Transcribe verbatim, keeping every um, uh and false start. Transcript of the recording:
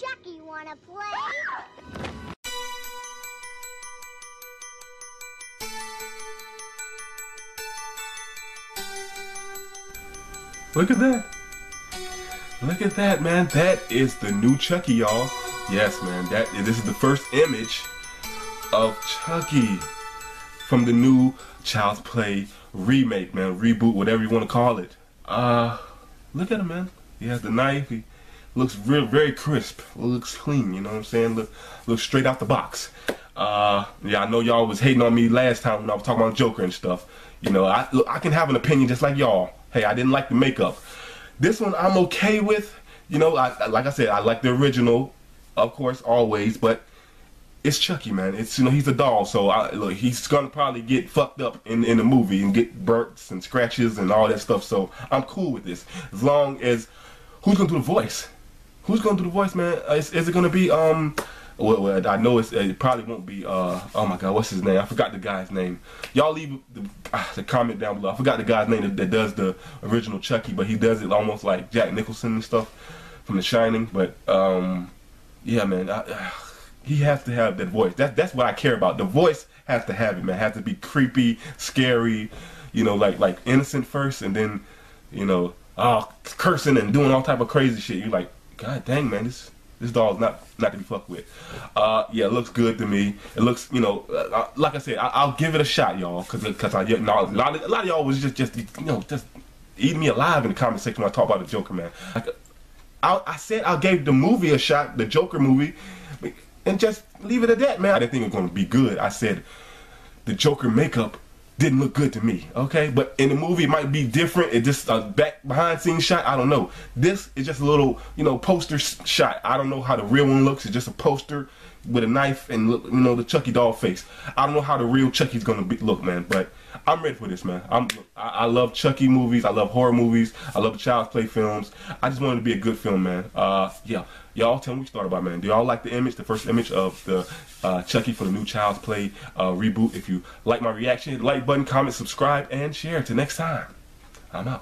Chucky, wanna play? Look at that. Look at that, man. That is the new Chucky, y'all. Yes, man. That this is the first image of Chucky from the new Child's Play remake, man. Reboot, whatever you want to call it. Uh, look at him, man. He has the knife. He looks real, very crisp. Looks clean, you know what I'm saying? Look, looks straight out the box. Uh, yeah, I know y'all was hating on me last time when I was talking about Joker and stuff. You know, I, look, I can have an opinion just like y'all. Hey, I didn't like the makeup. This one I'm okay with. You know, I, like I said, I like the original, of course, always, but it's Chucky, man. It's, you know, he's a doll, so I, look, he's gonna probably get fucked up in, in the movie and get burns and scratches and all that stuff, so I'm cool with this. As long as, who's gonna do the voice? Who's gonna do the voice, man? Is, is it gonna be, um, well, well I know it's, it probably won't be, uh, oh my god, what's his name? I forgot the guy's name. Y'all leave the, ah, the comment down below. I forgot the guy's name that, that does the original Chucky, but he does it almost like Jack Nicholson and stuff from The Shining, but, um, yeah, man, I, uh, he has to have that voice. That, that's what I care about. The voice has to have it, man. It has to be creepy, scary, you know, like like innocent first, and then, you know, oh, cursing and doing all type of crazy shit. You're like, god dang, man, this this doll's not not to be fucked with. Uh, yeah, it looks good to me. It looks, you know, uh, like I said, I, I'll give it a shot, y'all, because because I you know, a lot of, a lot of y'all was just just you know just eating me alive in the comment section when I talk about the Joker, man. Like, I, I said I gave the movie a shot, the Joker movie. And just leave it at that, man. I didn't think it was going to be good. I said the Joker makeup didn't look good to me, okay? But in the movie, it might be different. It just a back behind scene shot. I don't know. This is just a little, you know, poster shot. I don't know how the real one looks. It's just a poster with a knife and, you know, the Chucky doll face. I don't know how the real Chucky's going to look, man. But I'm ready for this, man. I'm, I, I love Chucky movies. I love horror movies. I love Child's Play films. I just wanted to be a good film, man. Uh, yeah. Y'all tell me what you thought about, man. Do y'all like the image, the first image of the uh, Chucky for the new Child's Play uh, reboot? If you like my reaction, hit the like button, comment, subscribe, and share. Till next time, I'm out.